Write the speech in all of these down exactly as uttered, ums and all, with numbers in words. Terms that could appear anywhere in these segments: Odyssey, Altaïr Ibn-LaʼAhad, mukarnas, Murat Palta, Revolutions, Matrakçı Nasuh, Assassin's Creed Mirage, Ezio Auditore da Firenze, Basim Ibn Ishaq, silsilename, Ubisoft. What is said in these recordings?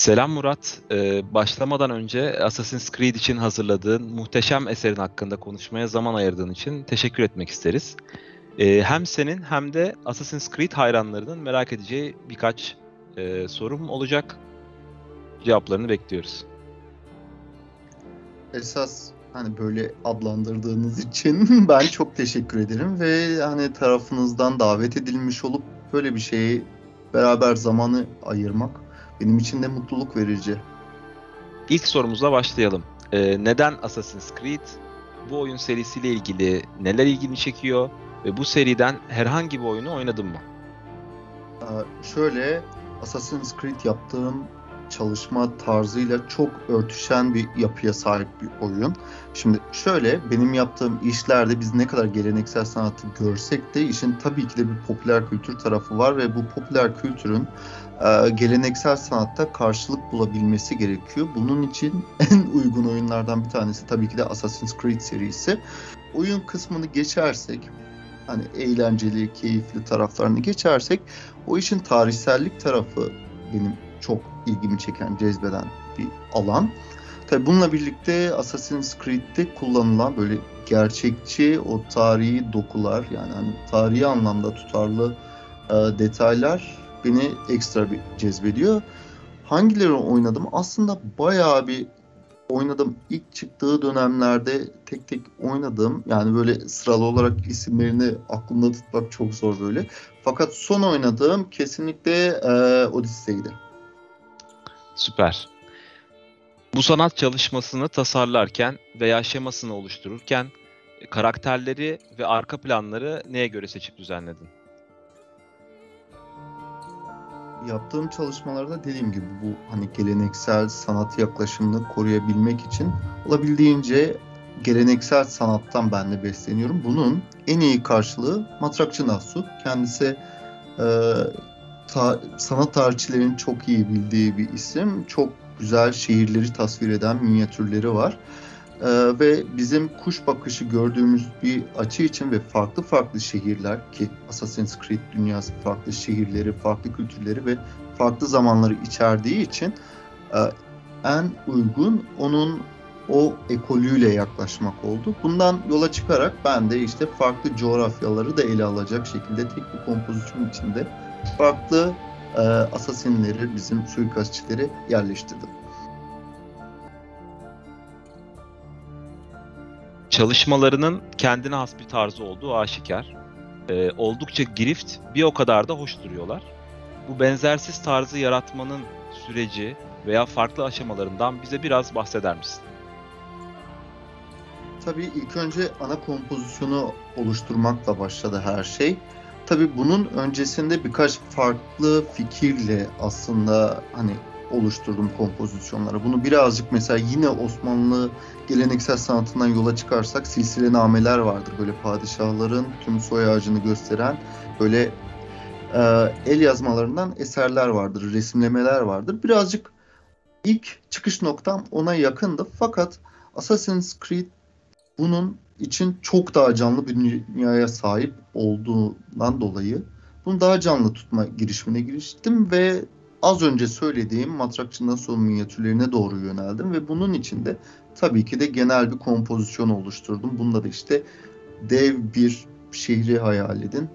Selam Murat. Ee, başlamadan önce Assassin's Creed için hazırladığın muhteşem eserin hakkında konuşmaya zaman ayırdığın için teşekkür etmek isteriz. Ee, hem senin hem de Assassin's Creed hayranlarının merak edeceği birkaç e, sorum olacak. Cevaplarını bekliyoruz. Esas hani böyle adlandırdığınız için ben çok teşekkür ederim ve hani tarafınızdan davet edilmiş olup böyle bir şeyi beraber zamanı ayırmak benim için de mutluluk verici. İlk sorumuzla başlayalım. Ee, neden Assassin's Creed? Bu oyun serisiyle ilgili neler ilgini çekiyor? Ve bu seriden herhangi bir oyunu oynadın mı? Ee, şöyle, Assassin's Creed yaptığım çalışma tarzıyla çok örtüşen bir yapıya sahip bir oyun. Şimdi şöyle, benim yaptığım işlerde biz ne kadar geleneksel sanatı görsek de işin tabii ki de bir popüler kültür tarafı var ve bu popüler kültürün e, geleneksel sanatta karşılık bulabilmesi gerekiyor. Bunun için en uygun oyunlardan bir tanesi tabii ki de Assassin's Creed serisi. Oyun kısmını geçersek, hani eğlenceli, keyifli taraflarını geçersek, o işin tarihsellik tarafı benim çok ilgimi çeken, cezbeden bir alan. Tabii bununla birlikte Assassin's Creed'de kullanılan böyle gerçekçi o tarihi dokular, yani hani tarihi anlamda tutarlı e, detaylar beni ekstra bir cezbediyor. Hangileri oynadım? Aslında bayağı bir oynadım. İlk çıktığı dönemlerde tek tek oynadım. Yani böyle sıralı olarak isimlerini aklımda tutmak çok zor böyle. Fakat son oynadığım kesinlikle e, Odyssey'di. Süper. Bu sanat çalışmasını tasarlarken veya şemasını oluştururken karakterleri ve arka planları neye göre seçip düzenledin? Yaptığım çalışmalarda dediğim gibi bu hani geleneksel sanat yaklaşımını koruyabilmek için olabildiğince geleneksel sanattan ben de besleniyorum. Bunun en iyi karşılığı Matrakçı Nasuh. Kendisi e, Ta, sanat tarihçilerin çok iyi bildiği bir isim. Çok güzel şehirleri tasvir eden minyatürleri var. Ee, ve bizim kuş bakışı gördüğümüz bir açı için ve farklı farklı şehirler ki Assassin's Creed dünyası farklı şehirleri, farklı kültürleri ve farklı zamanları içerdiği için e, en uygun onun o ekolüyle yaklaşmak oldu. Bundan yola çıkarak ben de işte farklı coğrafyaları da ele alacak şekilde tek bir kompozisyon içinde farklı e, asasinleri, bizim suikastçileri yerleştirdim. Çalışmalarının kendine has bir tarzı olduğu aşikar. E, oldukça girift, bir o kadar da hoş duruyorlar. Bu benzersiz tarzı yaratmanın süreci veya farklı aşamalarından bize biraz bahseder misin? Tabii ilk önce ana kompozisyonu oluşturmakla başladı her şey. Tabii bunun öncesinde birkaç farklı fikirle aslında hani oluşturdum kompozisyonları. Bunu birazcık mesela yine Osmanlı geleneksel sanatından yola çıkarsak silsilenameler vardır. Böyle padişahların tüm soy ağacını gösteren böyle e, el yazmalarından eserler vardır, resimlemeler vardır. Birazcık ilk çıkış noktam ona yakındı. Fakat Assassin's Creed bunun için çok daha canlı bir dünyaya sahip olduğundan dolayı bunu daha canlı tutma girişimine giriştim ve az önce söylediğim Matrakçı'ndan sonra minyatürlerine doğru yöneldim ve bunun için de tabii ki de genel bir kompozisyon oluşturdum. Bunda da işte dev bir şehri hayal edin.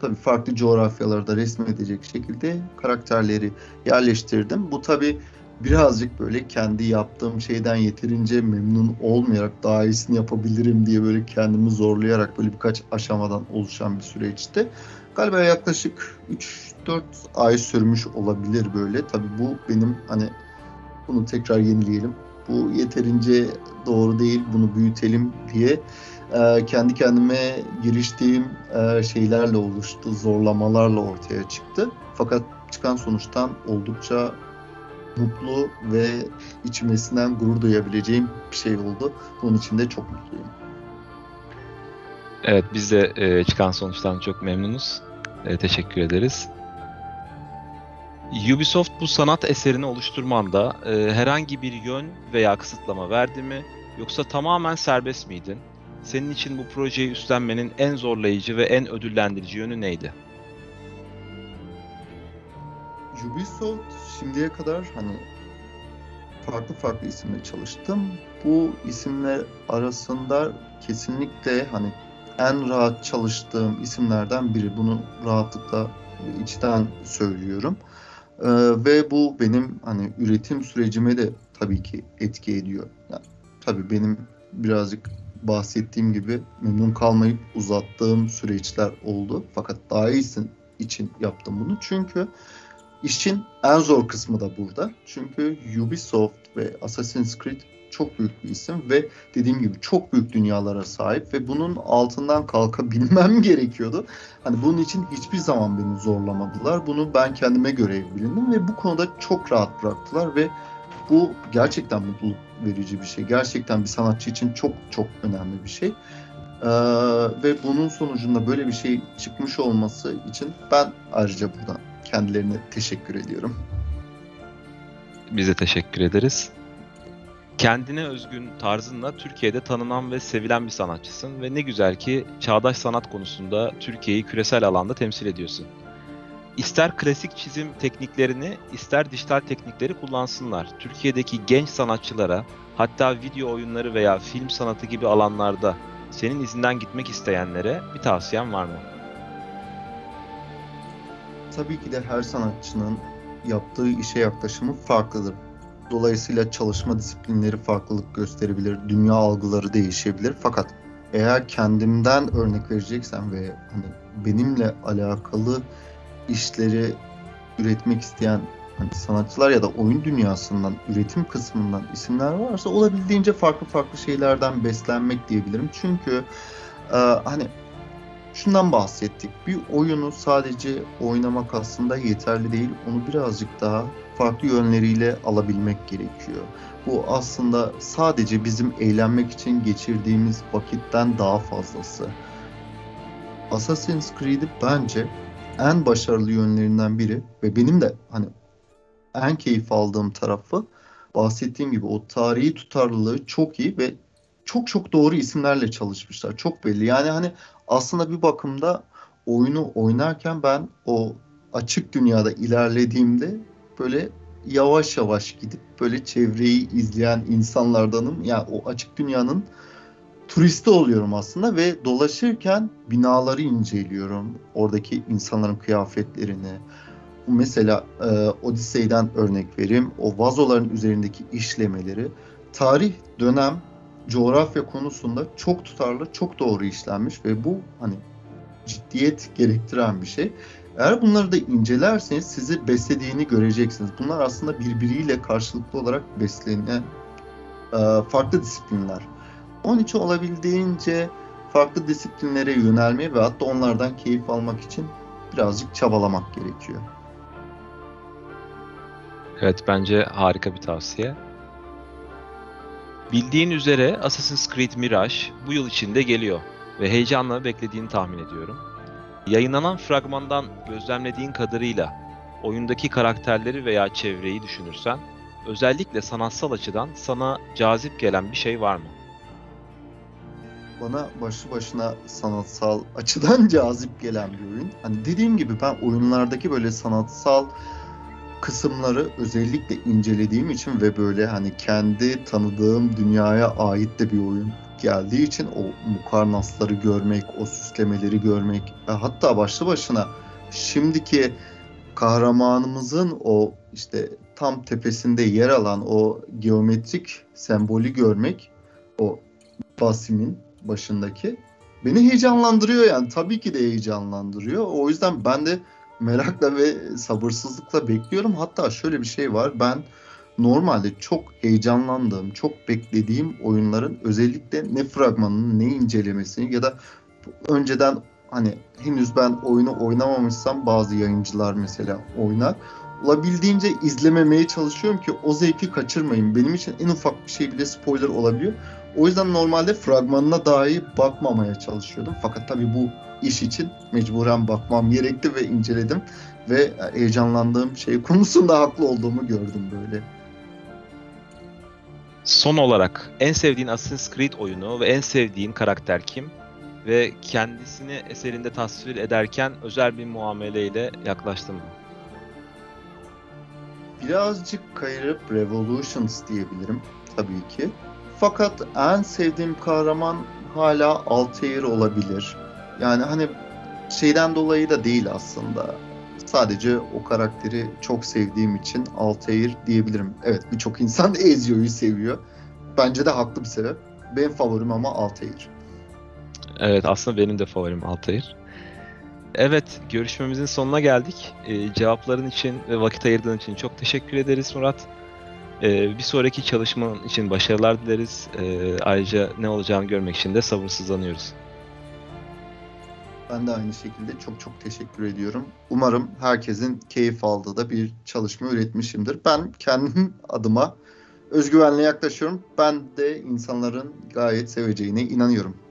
Tabii farklı coğrafyalarda resmedecek şekilde karakterleri yerleştirdim. Bu tabii birazcık böyle kendi yaptığım şeyden yeterince memnun olmayarak daha iyisini yapabilirim diye böyle kendimi zorlayarak böyle birkaç aşamadan oluşan bir süreçti. Galiba yaklaşık üç dört ay sürmüş olabilir böyle. Tabii bu benim hani bunu tekrar yenileyelim. Bu yeterince doğru değil, bunu büyütelim diye e, kendi kendime giriştiğim e, şeylerle oluştu, zorlamalarla ortaya çıktı. Fakat çıkan sonuçtan oldukça mutlu ve içimesinden gurur duyabileceğim bir şey oldu. Bunun için de çok mutluyum. Evet, biz de e, çıkan sonuçtan çok memnunuz. E, teşekkür ederiz. Ubisoft bu sanat eserini oluşturmanda e, herhangi bir yön veya kısıtlama verdi mi? Yoksa tamamen serbest miydin? Senin için bu projeyi üstlenmenin en zorlayıcı ve en ödüllendirici yönü neydi? Ubisoft şimdiye kadar hani farklı farklı isimle çalıştım. Bu isimler arasında kesinlikle hani en rahat çalıştığım isimlerden biri. Bunu rahatlıkla içten söylüyorum. Ee, ve bu benim hani üretim sürecime de tabii ki etki ediyor. Yani, tabii benim birazcık bahsettiğim gibi memnun kalmayıp uzattığım süreçler oldu. Fakat daha iyisi için yaptım bunu. Çünkü işin en zor kısmı da burada. Çünkü Ubisoft ve Assassin's Creed çok büyük bir isim ve dediğim gibi çok büyük dünyalara sahip ve bunun altından kalkabilmem gerekiyordu. Hani bunun için hiçbir zaman beni zorlamadılar. Bunu ben kendime göre bilindim ve bu konuda çok rahat bıraktılar ve bu gerçekten mutluluk verici bir şey. Gerçekten bir sanatçı için çok çok önemli bir şey. Ee, ve bunun sonucunda böyle bir şey çıkmış olması için ben ayrıca buradan kendilerine teşekkür ediyorum. Biz de teşekkür ederiz. Kendine özgün tarzınla Türkiye'de tanınan ve sevilen bir sanatçısın ve ne güzel ki çağdaş sanat konusunda Türkiye'yi küresel alanda temsil ediyorsun. İster klasik çizim tekniklerini, ister dijital teknikleri kullansınlar. Türkiye'deki genç sanatçılara, hatta video oyunları veya film sanatı gibi alanlarda senin izinden gitmek isteyenlere bir tavsiyen var mı? Tabii ki de her sanatçının yaptığı işe yaklaşımı farklıdır. Dolayısıyla çalışma disiplinleri farklılık gösterebilir, dünya algıları değişebilir. Fakat eğer kendimden örnek vereceksem ve hani benimle alakalı işleri üretmek isteyen hani sanatçılar ya da oyun dünyasından, üretim kısmından isimler varsa olabildiğince farklı farklı şeylerden beslenmek diyebilirim. Çünkü e, hani şundan bahsettik, bir oyunu sadece oynamak aslında yeterli değil, onu birazcık daha farklı yönleriyle alabilmek gerekiyor. Bu aslında sadece bizim eğlenmek için geçirdiğimiz vakitten daha fazlası. Assassin's Creed'i bence en başarılı yönlerinden biri ve benim de hani en keyif aldığım tarafı, bahsettiğim gibi o tarihi tutarlılığı çok iyi ve çok çok doğru isimlerle çalışmışlar. Çok belli. Yani hani aslında bir bakımda oyunu oynarken ben o açık dünyada ilerlediğimde böyle yavaş yavaş gidip böyle çevreyi izleyen insanlardanım. Yani o açık dünyanın turisti oluyorum aslında ve dolaşırken binaları inceliyorum. Oradaki insanların kıyafetlerini. Mesela e, Odisey'den örnek vereyim. O vazoların üzerindeki işlemeleri. Tarih, dönem, coğrafya konusunda çok tutarlı, çok doğru işlenmiş ve bu hani ciddiyet gerektiren bir şey. Eğer bunları da incelerseniz sizi beslediğini göreceksiniz. Bunlar aslında birbiriyle karşılıklı olarak beslenen e, farklı disiplinler. Onun için olabildiğince farklı disiplinlere yönelmeye ve hatta onlardan keyif almak için birazcık çabalamak gerekiyor. Evet, bence harika bir tavsiye. Bildiğin üzere Assassin's Creed Mirage bu yıl içinde geliyor ve heyecanla beklediğini tahmin ediyorum. Yayınlanan fragmandan gözlemlediğin kadarıyla oyundaki karakterleri veya çevreyi düşünürsen, özellikle sanatsal açıdan sana cazip gelen bir şey var mı? Bana başlı başına sanatsal açıdan cazip gelen bir oyun. Hani dediğim gibi ben oyunlardaki böyle sanatsal kısımları özellikle incelediğim için ve böyle hani kendi tanıdığım dünyaya ait de bir oyun geldiği için o mukarnasları görmek, o süslemeleri görmek, hatta başlı başına şimdiki kahramanımızın o işte tam tepesinde yer alan o geometrik sembolü görmek, o basimin başındaki beni heyecanlandırıyor. Yani tabii ki de heyecanlandırıyor. O yüzden ben de merakla ve sabırsızlıkla bekliyorum. Hatta şöyle bir şey var. Ben normalde çok heyecanlandığım, çok beklediğim oyunların özellikle ne fragmanını, ne incelemesini ya da önceden hani henüz ben oyunu oynamamışsam bazı yayıncılar mesela oynar. Olabildiğince izlememeye çalışıyorum ki o zevki kaçırmayayım. Benim için en ufak bir şey bile spoiler olabiliyor. O yüzden normalde fragmanına dahi bakmamaya çalışıyordum. Fakat tabii bu iş için mecburen bakmam gerekti ve inceledim. Ve heyecanlandığım şey konusunda haklı olduğumu gördüm böyle. Son olarak en sevdiğin Assassin's Creed oyunu ve en sevdiğin karakter kim? Ve kendisini eserinde tasvir ederken özel bir muameleyle yaklaştın mı? birazcık kayırıp Revolutions diyebilirim tabii ki. Fakat en sevdiğim kahraman hala Altair olabilir. Yani hani şeyden dolayı da değil aslında. Sadece o karakteri çok sevdiğim için Altair diyebilirim. Evet, birçok insan Ezio'yu seviyor. Bence de haklı bir sebep. Benim favorim ama Altair. Evet, aslında benim de favorim Altair. Evet, görüşmemizin sonuna geldik. Ee, cevapların için ve vakit ayırdığın için çok teşekkür ederiz Murat. Ee, bir sonraki çalışman için başarılar dileriz. Ee, ayrıca ne olacağını görmek için de sabırsızlanıyoruz. Ben de aynı şekilde çok çok teşekkür ediyorum. Umarım herkesin keyif aldığı da bir çalışma üretmişimdir. Ben kendim adıma özgüvenle yaklaşıyorum. Ben de insanların gayet seveceğine inanıyorum.